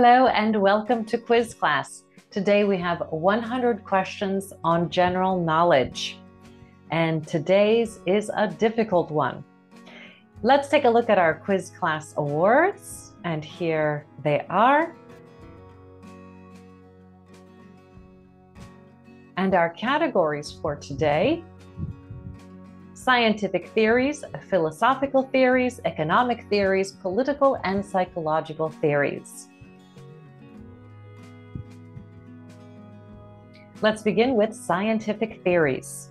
Hello and welcome to Quiz Class. Today we have 100 questions on general knowledge, and today's is a difficult one. Let's take a look at our Quiz Class awards, and here they are. And our categories for today: scientific theories, philosophical theories, economic theories, political and psychological theories. Let's begin with scientific theories.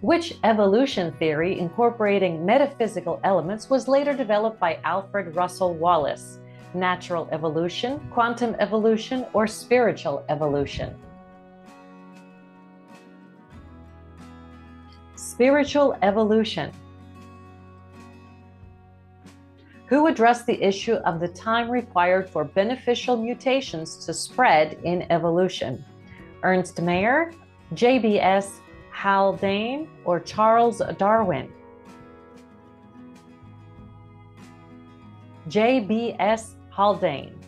Which evolution theory incorporating metaphysical elements was later developed by Alfred Russel Wallace? Natural evolution, quantum evolution, or spiritual evolution? Spiritual evolution. Who addressed the issue of the time required for beneficial mutations to spread in evolution? Ernst Mayr, JBS Haldane, or Charles Darwin? JBS Haldane.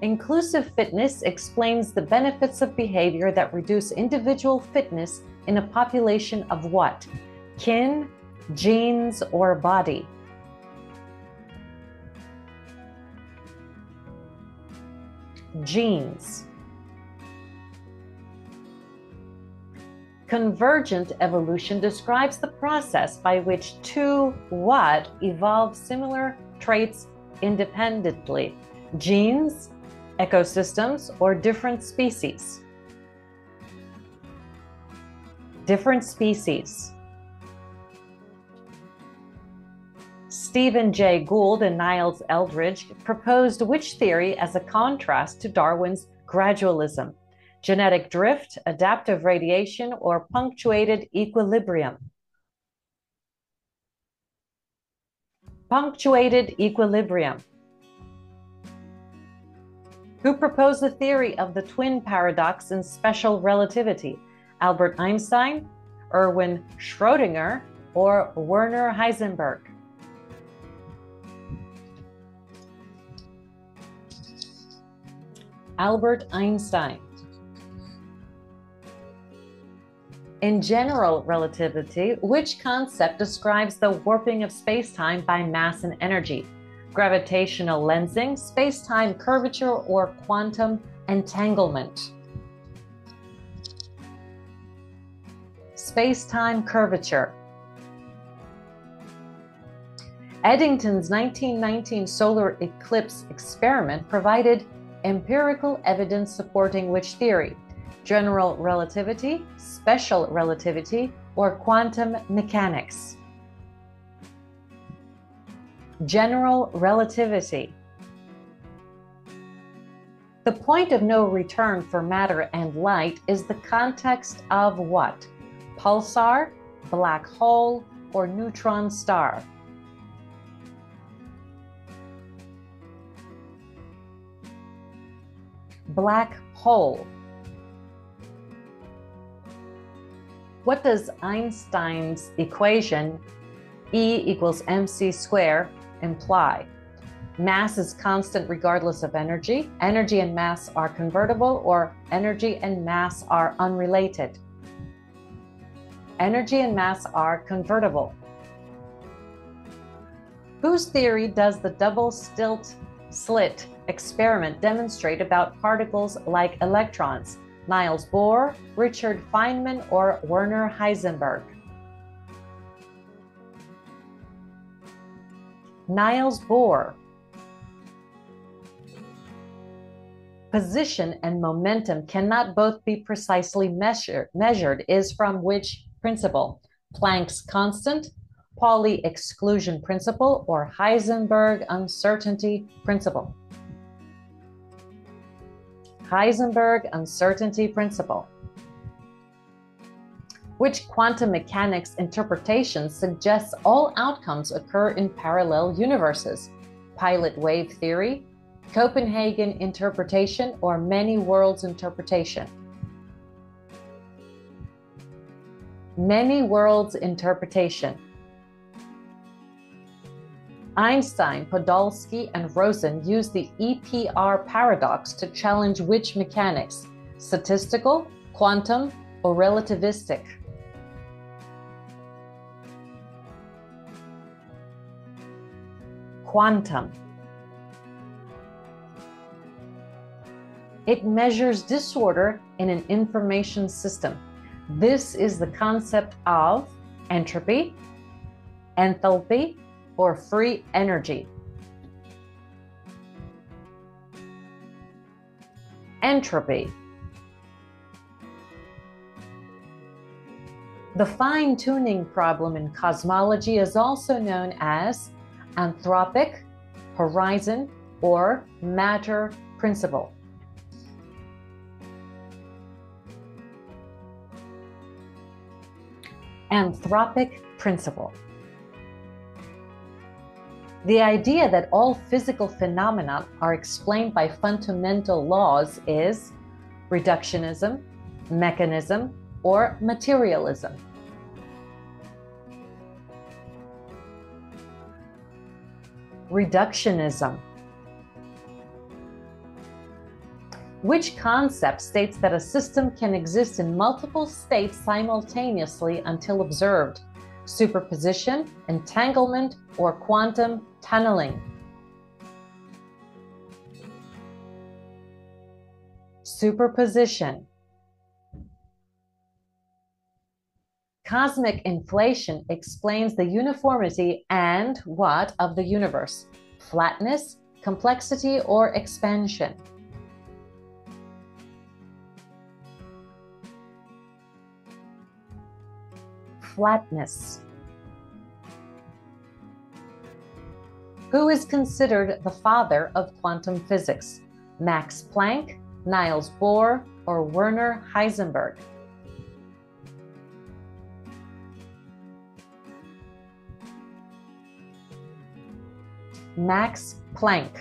Inclusive fitness explains the benefits of behavior that reduce individual fitness in a population of what? Kin, genes, or body? Genes. Convergent evolution describes the process by which two what evolve similar traits independently? Genes, ecosystems, or different species? Different species. Stephen J. Gould and Niles Eldredge proposed which theory as a contrast to Darwin's gradualism? Genetic drift, adaptive radiation, or punctuated equilibrium? Punctuated equilibrium. Who proposed the theory of the twin paradox in special relativity? Albert Einstein, Erwin Schrödinger, or Werner Heisenberg? Albert Einstein. In general relativity, which concept describes the warping of spacetime by mass and energy? Gravitational lensing, spacetime curvature, or quantum entanglement? Spacetime curvature. Eddington's 1919 solar eclipse experiment provided empirical evidence supporting which theory? General relativity, special relativity, or quantum mechanics? General relativity. The point of no return for matter and light is the context of what? Pulsar, black hole, or neutron star? Black hole. What does Einstein's equation E=mc² imply? Mass is constant regardless of energy. Energy and mass are convertible, or energy and mass are unrelated. Energy and mass are convertible. Whose theory does the double slit experiment demonstrate about particles like electrons? Niels Bohr, Richard Feynman, or Werner Heisenberg? Niels Bohr. Position and momentum cannot both be precisely measured is from which principle? Planck's constant, Pauli exclusion principle, or Heisenberg uncertainty principle? Heisenberg uncertainty principle. Which quantum mechanics interpretation suggests all outcomes occur in parallel universes? Pilot wave theory, Copenhagen interpretation, or many worlds interpretation? Many worlds interpretation. Einstein, Podolsky, and Rosen used the EPR paradox to challenge which mechanics, statistical, quantum, or relativistic? Quantum. It measures disorder in an information system. This is the concept of entropy, enthalpy, or free energy. Entropy. The fine-tuning problem in cosmology is also known as anthropic, horizon, or matter principle. Anthropic principle. The idea that all physical phenomena are explained by fundamental laws is reductionism, mechanism, or materialism. Reductionism. Which concept states that a system can exist in multiple states simultaneously until observed? Superposition, entanglement, or quantum tunneling? Superposition. Cosmic inflation explains the uniformity and what of the universe? Flatness, complexity, or expansion? Flatness. Who is considered the father of quantum physics? Max Planck, Niels Bohr, or Werner Heisenberg? Max Planck.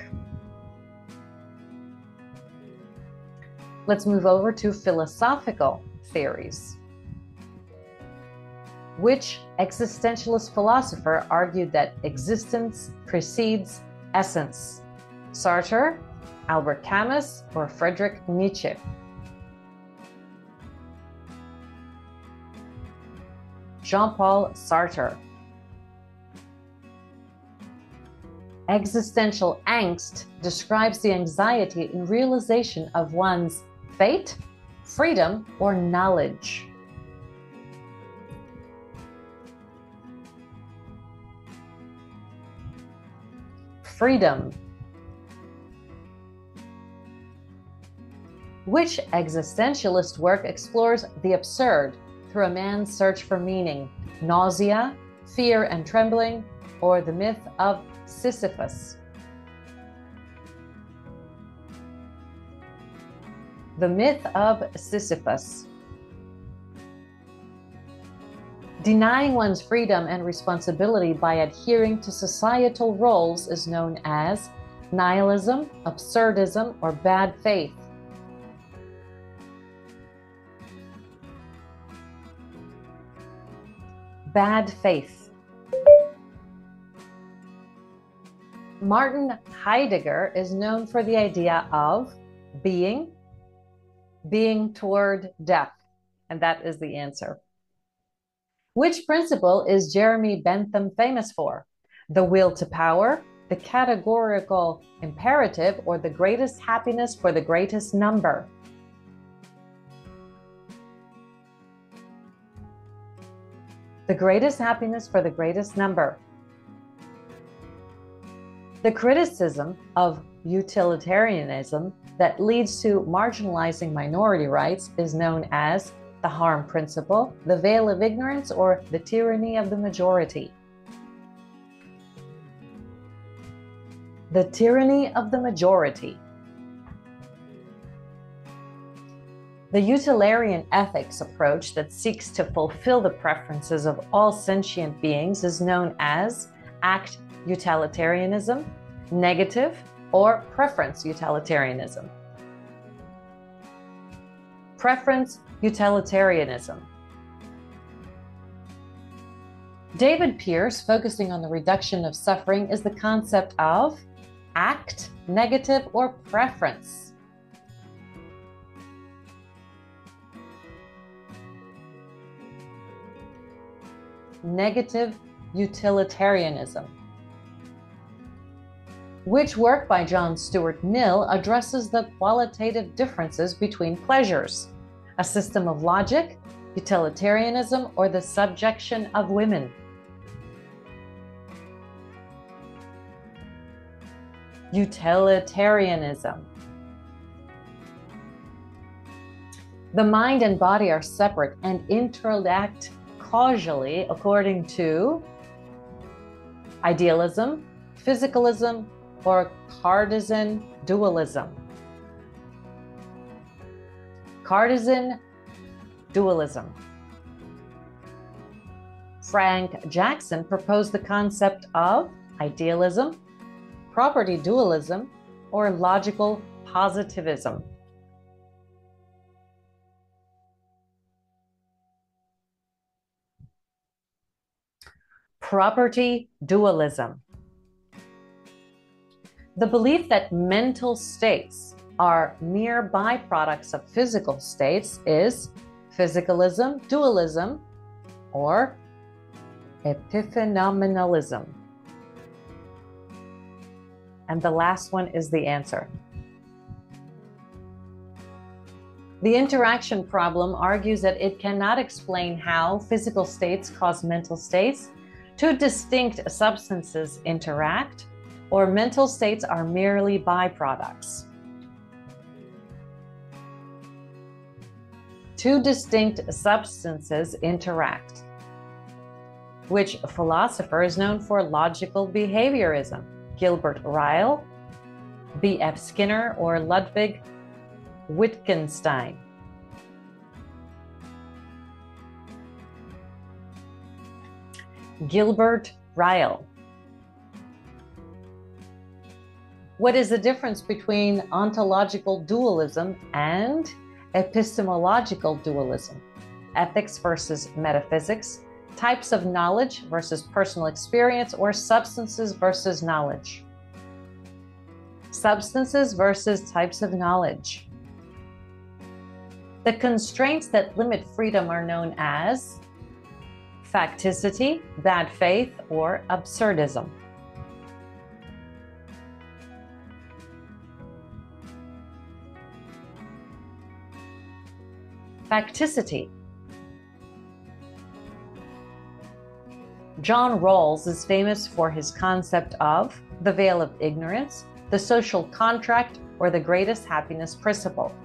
Let's move over to philosophical theories. Which existentialist philosopher argued that existence precedes essence? Sartre, Albert Camus, or Friedrich Nietzsche? Jean-Paul Sartre. Existential angst describes the anxiety in realization of one's fate, freedom, or knowledge. Freedom. Which existentialist work explores the absurd through a man's search for meaning? Nausea, Fear and Trembling, or The Myth of Sisyphus? The Myth of Sisyphus. Denying one's freedom and responsibility by adhering to societal roles is known as nihilism, absurdism, or bad faith. Bad faith. Martin Heidegger is known for the idea of being toward death, and that is the answer. Which principle is Jeremy Bentham famous for? The will to power, the categorical imperative, or the greatest happiness for the greatest number? The greatest happiness for the greatest number. The criticism of utilitarianism that leads to marginalizing minority rights is known as the harm principle, the veil of ignorance, or the tyranny of the majority. The tyranny of the majority. The utilitarian ethics approach that seeks to fulfill the preferences of all sentient beings is known as act utilitarianism, negative, or preference utilitarianism. Preference utilitarianism. David Pearce, focusing on the reduction of suffering, is the concept of act, negative, or preference. Negative utilitarianism. Which work by John Stuart Mill addresses the qualitative differences between pleasures? A System of Logic, Utilitarianism, or The Subjection of Women? Utilitarianism. The mind and body are separate and interact causally according to idealism, physicalism, or Cartesian dualism. Cartesian dualism. Frank Jackson proposed the concept of idealism, property dualism, or logical positivism. Property dualism. The belief that mental states are mere byproducts of physical states is physicalism, dualism, or epiphenomenalism. And the last one is the answer. The interaction problem argues that it cannot explain how physical states cause mental states, two distinct substances interact, or mental states are merely byproducts. Two distinct substances interact. Which philosopher is known for logical behaviorism? Gilbert Ryle, B.F. Skinner, or Ludwig Wittgenstein? Gilbert Ryle. What is the difference between ontological dualism and epistemological dualism? Ethics versus metaphysics, types of knowledge versus personal experience, or substances versus knowledge? Substances versus types of knowledge. The constraints that limit freedom are known as facticity, bad faith, or absurdism. Facticity. John Rawls is famous for his concept of the veil of ignorance, the social contract, or the greatest happiness principle.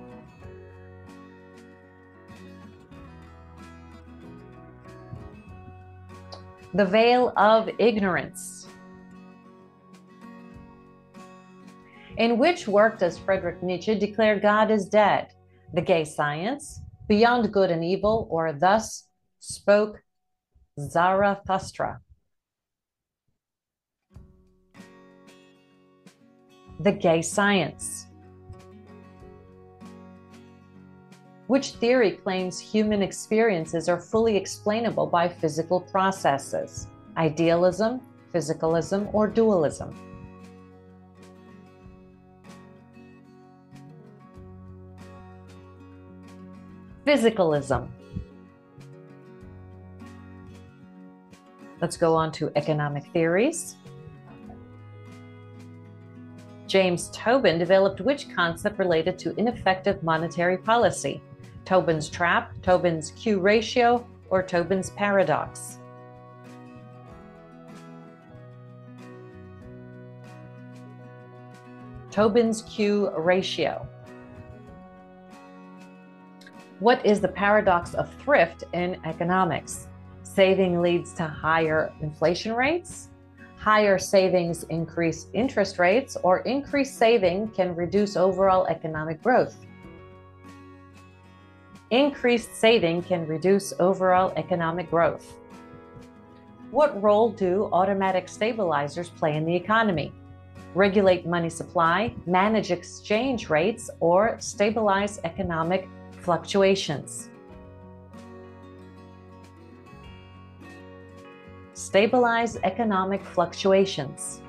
The veil of ignorance. In which work does Friedrich Nietzsche declare God is dead? The Gay Science, Beyond Good and Evil, or Thus Spoke Zarathustra? The Gay Science. Which theory claims human experiences are fully explainable by physical processes? Idealism, physicalism, or dualism? Physicalism. Let's go on to economic theories. James Tobin developed which concept related to ineffective monetary policy? Tobin's trap, Tobin's Q ratio, or Tobin's paradox? Tobin's Q ratio. What is the paradox of thrift in economics? Saving leads to higher inflation rates, higher savings increase interest rates, or increased saving can reduce overall economic growth? Increased saving can reduce overall economic growth. What role do automatic stabilizers play in the economy? Regulate money supply, manage exchange rates, or stabilize economic fluctuations? stabilize economic fluctuations,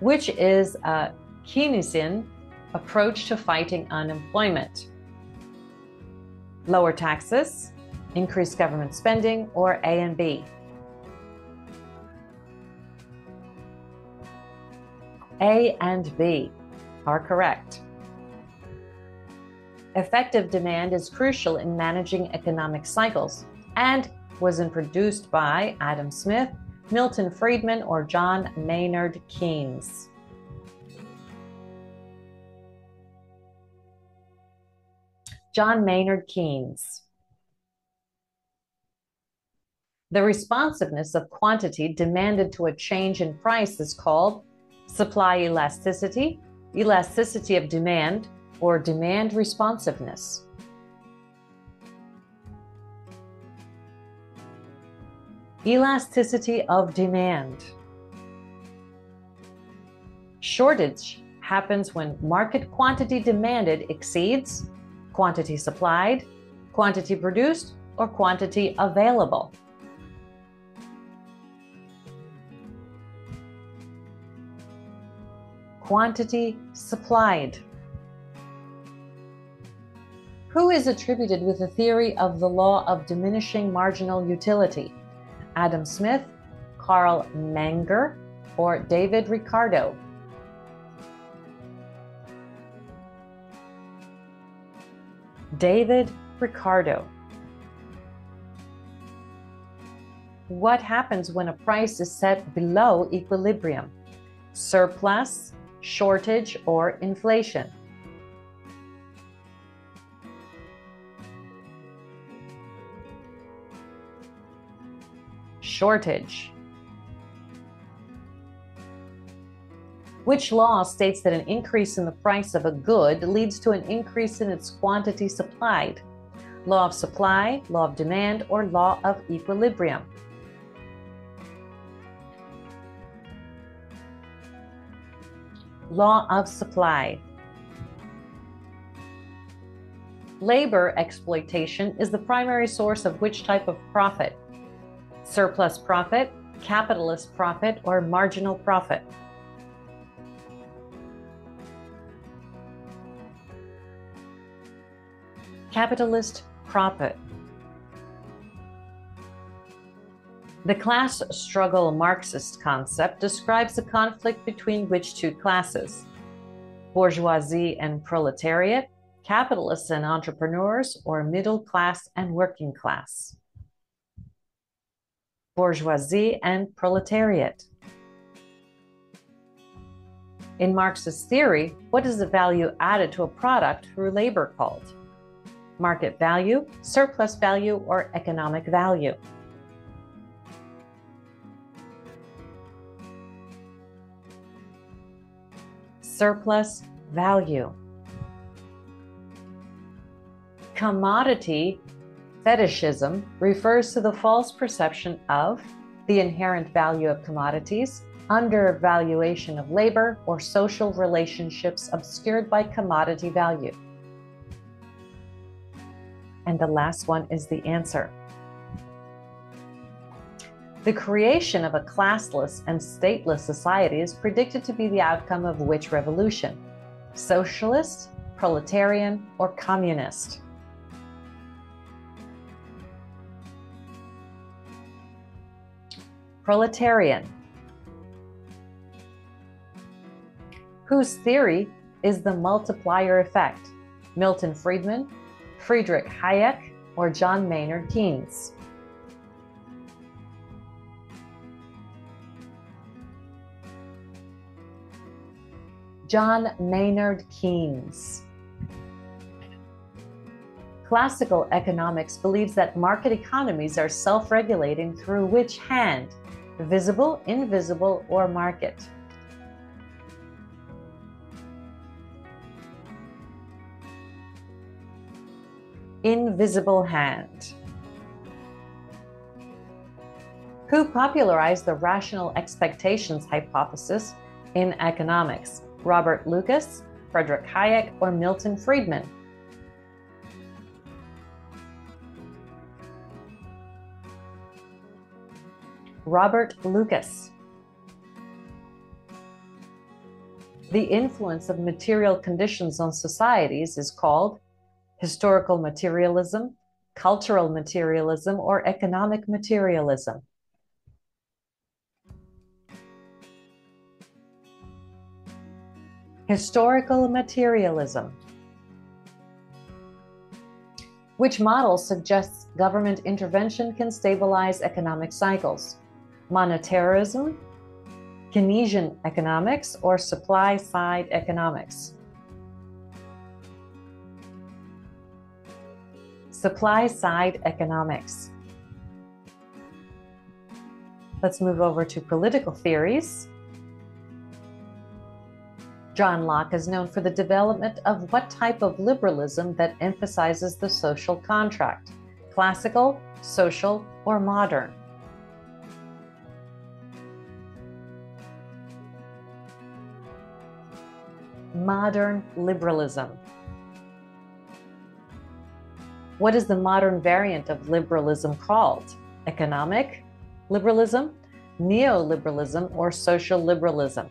which is a Keynesian approach to fighting unemployment. Lower taxes, increased government spending, or A and B. A and B are correct. Effective demand is crucial in managing economic cycles and was introduced by Adam Smith, Milton Friedman, or John Maynard Keynes. John Maynard Keynes. The responsiveness of quantity demanded to a change in price is called supply elasticity, elasticity of demand, or demand responsiveness. Elasticity of demand. Shortage happens when market quantity demanded exceeds quantity supplied, quantity produced, or quantity available. Quantity supplied. Who is attributed with the theory of the law of diminishing marginal utility? Adam Smith, Carl Menger, or David Ricardo? David Ricardo. What happens when a price is set below equilibrium? Surplus, shortage, or inflation? Shortage. Which law states that an increase in the price of a good leads to an increase in its quantity supplied? Law of supply, law of demand, or law of equilibrium? Law of supply. Labor exploitation is the primary source of which type of profit? Surplus profit, capitalist profit, or marginal profit? Capitalist profit. The class struggle Marxist concept describes the conflict between which two classes? Bourgeoisie and proletariat, capitalists and entrepreneurs, or middle class and working class? Bourgeoisie and proletariat. In Marxist theory, what is the value added to a product through labor called? Market value, surplus value, or economic value? Surplus value. Commodity fetishism refers to the false perception of the inherent value of commodities, undervaluation of labor, or social relationships obscured by commodity value. And the last one is the answer. The creation of a classless and stateless society is predicted to be the outcome of which revolution? Socialist, proletarian, or communist? Proletarian. Whose theory is the multiplier effect? Milton Friedman, Friedrich Hayek, or John Maynard Keynes? John Maynard Keynes. Classical economics believes that market economies are self-regulating through which hand? Visible, invisible, or market? Invisible hand. Who popularized the rational expectations hypothesis in economics? Robert Lucas, Friedrich Hayek, or Milton Friedman? Robert Lucas. The influence of material conditions on societies is called historical materialism, cultural materialism, or economic materialism. Historical materialism, which model suggests government intervention can stabilize economic cycles, monetarism, Keynesian economics, or supply-side economics. Supply-side economics. Let's move over to political theories. John Locke is known for the development of what type of liberalism that emphasizes the social contract, classical, social, or modern? Modern liberalism. What is the modern variant of liberalism called? Economic liberalism, neoliberalism, or social liberalism?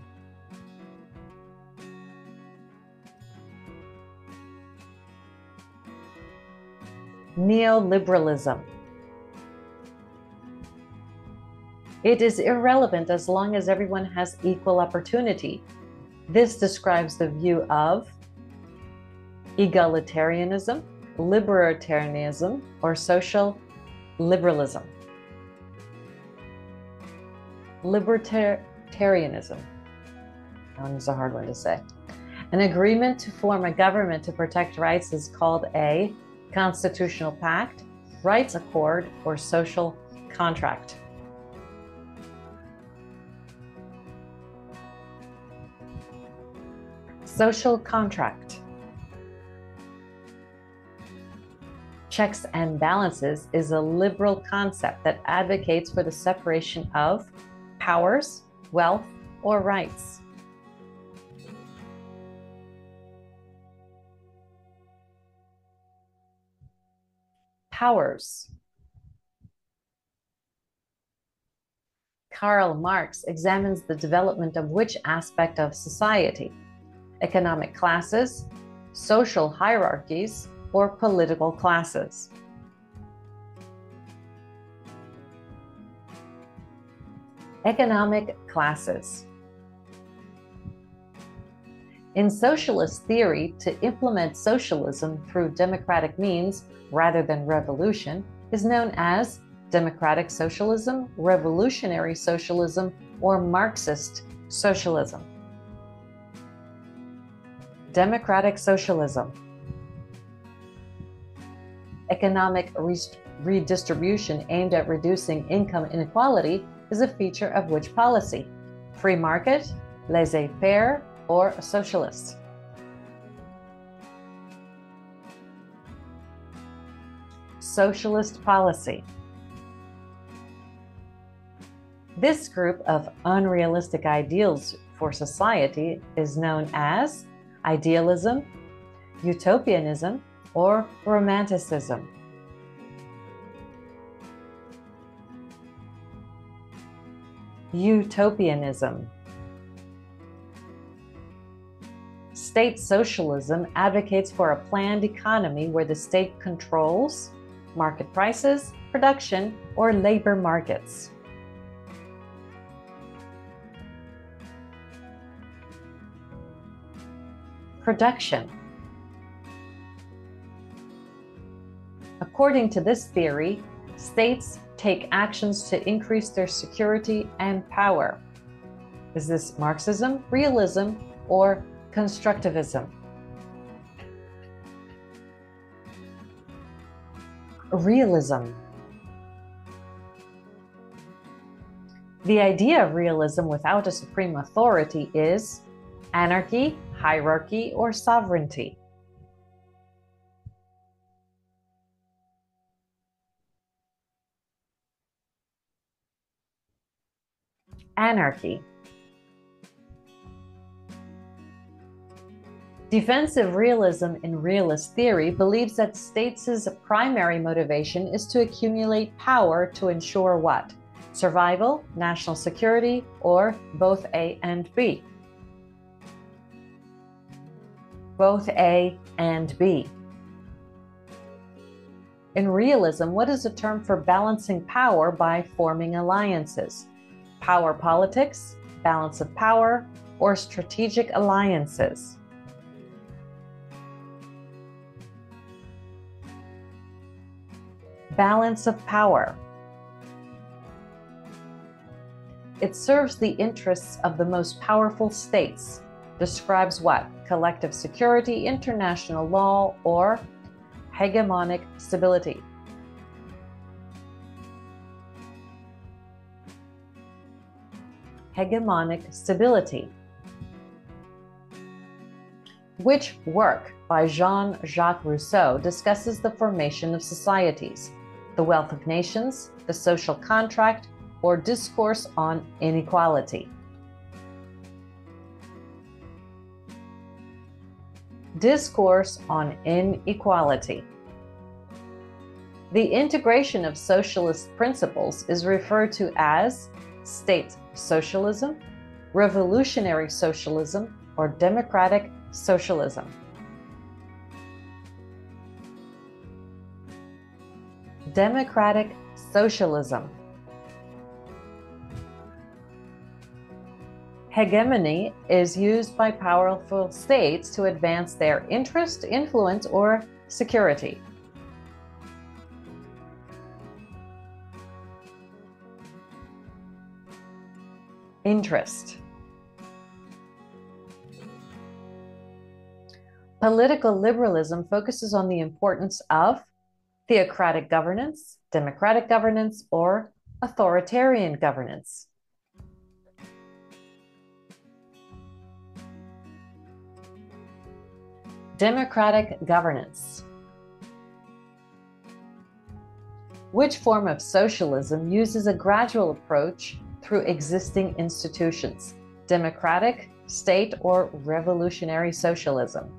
Neoliberalism. It is irrelevant as long as everyone has equal opportunity. This describes the view of egalitarianism, libertarianism, or social liberalism. Libertarianism. That one's a hard one to say. An agreement to form a government to protect rights is called a constitutional pact, rights accord, or social contract. Social contract. Checks and balances is a liberal concept that advocates for the separation of powers, wealth, or rights. Powers. Karl Marx examines the development of which aspect of society? Economic classes, social hierarchies, or political classes. Economic classes. In socialist theory, to implement socialism through democratic means rather than revolution is known as democratic socialism, revolutionary socialism, or Marxist socialism. Democratic socialism. Economic redistribution aimed at reducing income inequality is a feature of which policy? Free market, laissez-faire, or socialist? Socialist policy. This group of unrealistic ideals for society is known as idealism, utopianism, or romanticism. Utopianism. State socialism advocates for a planned economy where the state controls market prices, production, or labor markets. Production. According to this theory, states take actions to increase their security and power. Is this Marxism, realism, or constructivism? Realism. The idea of realism without a supreme authority is anarchy, hierarchy, or sovereignty. Anarchy. Defensive realism in realist theory believes that states' primary motivation is to accumulate power to ensure what? survival, national security, or both A and B? Both A and B. In realism, what is the term for balancing power by forming alliances? Power politics, balance of power, or strategic alliances? Balance of power. It serves the interests of the most powerful states. Describes what? Collective security, international law, or hegemonic stability. Hegemonic stability. Which work by Jean-Jacques Rousseau discusses the formation of societies, the wealth of nations, the social contract, or discourse on inequality? Discourse on inequality. The integration of socialist principles is referred to as state socialism, revolutionary socialism, or democratic socialism. Democratic socialism. Hegemony is used by powerful states to advance their interest, influence, or security. Interest. Political liberalism focuses on the importance of theocratic governance, democratic governance, or authoritarian governance. Democratic governance. Which form of socialism uses a gradual approach through existing institutions? Democratic, state, or revolutionary socialism?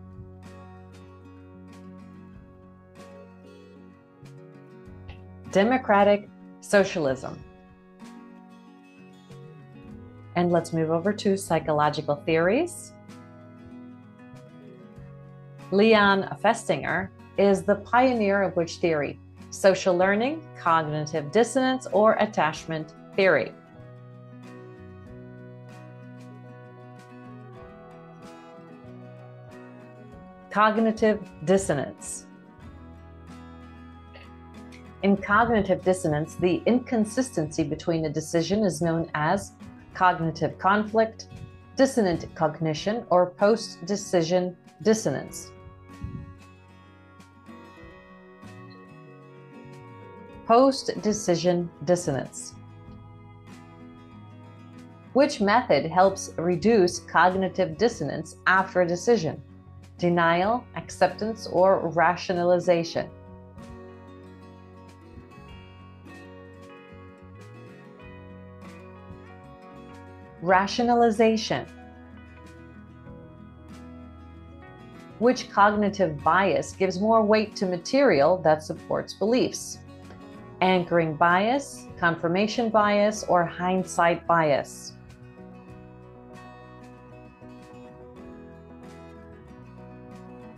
Democratic socialism. And let's move over to psychological theories. Leon Festinger is the pioneer of which theory? Social learning, cognitive dissonance, or attachment theory? Cognitive dissonance. In cognitive dissonance, the inconsistency between a decision is known as cognitive conflict, dissonant cognition, or post-decision dissonance. Post-decision dissonance. Which method helps reduce cognitive dissonance after a decision? Denial, acceptance, or rationalization? Rationalization. Which cognitive bias gives more weight to material that supports beliefs? Anchoring bias, confirmation bias, or hindsight bias?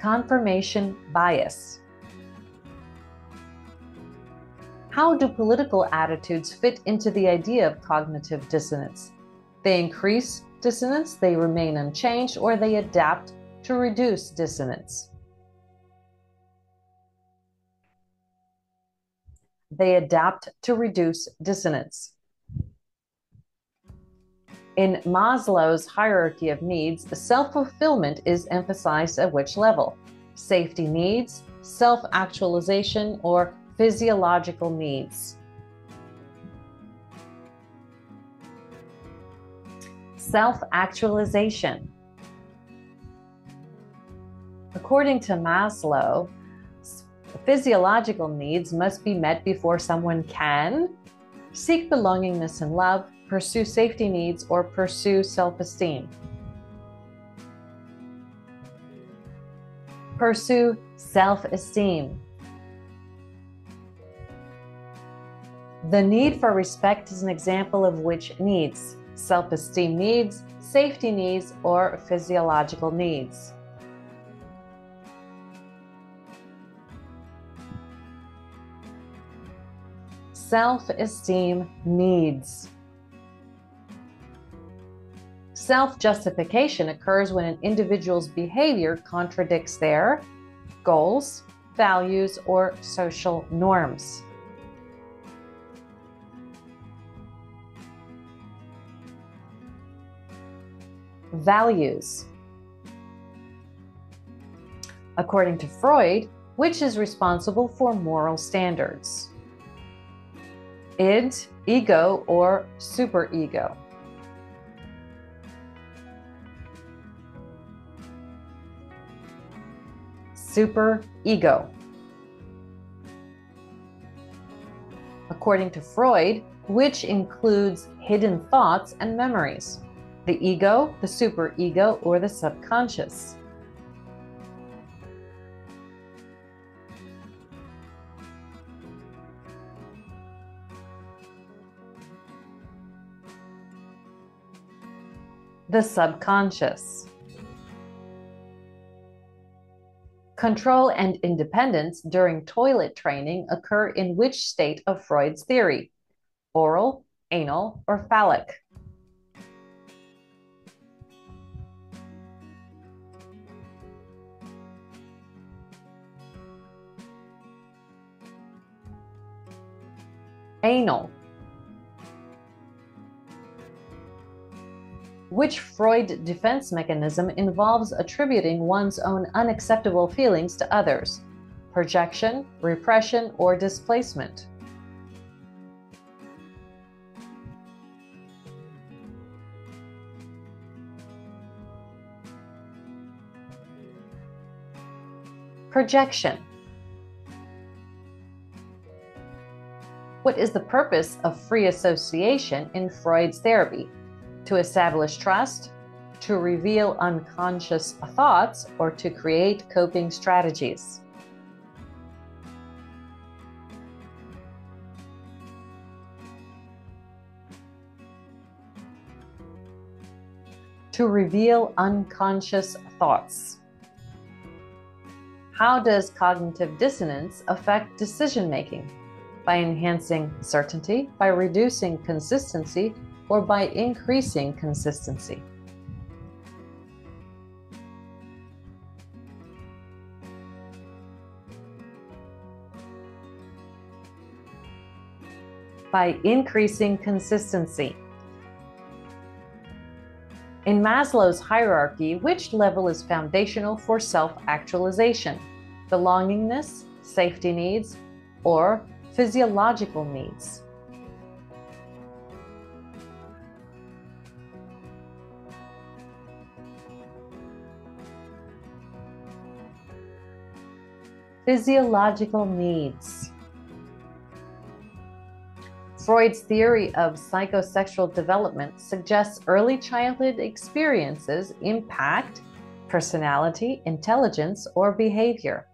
Confirmation bias. How do political attitudes fit into the idea of cognitive dissonance? They increase dissonance, they remain unchanged, or they adapt to reduce dissonance. They adapt to reduce dissonance. In Maslow's hierarchy of needs, self-fulfillment is emphasized at which level? Safety needs, self-actualization, or physiological needs? Self-actualization. According to Maslow, physiological needs must be met before someone can seek belongingness and love, pursue safety needs, or pursue self-esteem. Pursue self-esteem. The need for respect is an example of which needs? Self-esteem needs, safety needs, or physiological needs. Self-esteem needs. Self-justification occurs when an individual's behavior contradicts their goals, values, or social norms. Values. According to Freud, which is responsible for moral standards? Id, ego, or superego? Superego. According to Freud, which includes hidden thoughts and memories? The ego, the superego, or the subconscious? The subconscious. Control and independence during toilet training occur in which state of Freud's theory? Oral, anal, or phallic? Anal. Which Freud defense mechanism involves attributing one's own unacceptable feelings to others? Projection, repression, or displacement? Projection. What is the purpose of free association in Freud's therapy? To establish trust, to reveal unconscious thoughts, or to create coping strategies? To reveal unconscious thoughts. How does cognitive dissonance affect decision-making? By enhancing certainty, by reducing consistency, or by increasing consistency? By increasing consistency. In Maslow's hierarchy, which level is foundational for self-actualization? Belongingness, safety needs, or physiological needs? Physiological needs. Freud's theory of psychosexual development suggests early childhood experiences impact personality, intelligence, or behavior.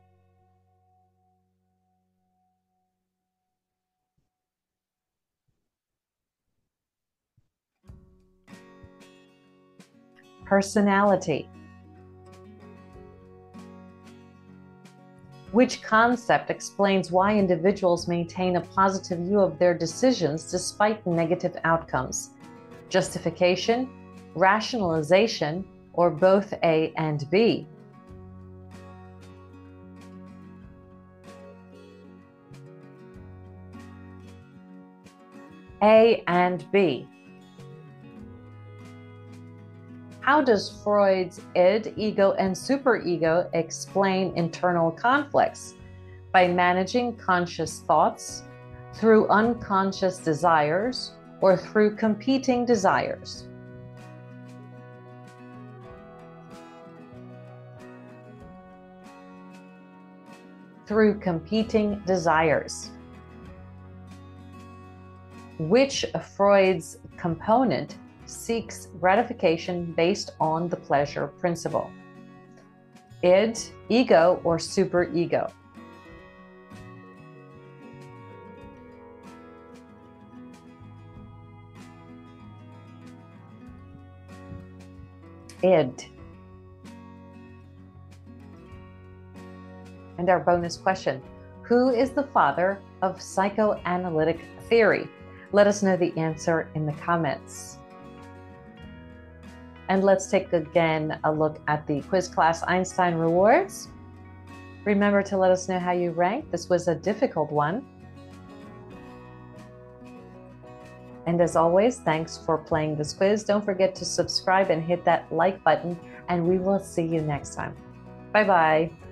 Personality. Which concept explains why individuals maintain a positive view of their decisions despite negative outcomes? Justification, rationalization, or both A and B? A and B. How does Freud's id, ego, and superego explain internal conflicts? By managing conscious thoughts, through unconscious desires, or through competing desires? Through competing desires. Which of Freud's component seeks gratification based on the pleasure principle? Id, ego, or superego? id. And our bonus question, who is the father of psychoanalytic theory? Let us know the answer in the comments. And let's take again a look at the Quiz Class Einstein Rewards. Remember to let us know how you rank. This was a difficult one. And as always, thanks for playing this quiz. Don't forget to subscribe and hit that like button, and we will see you next time. Bye-bye.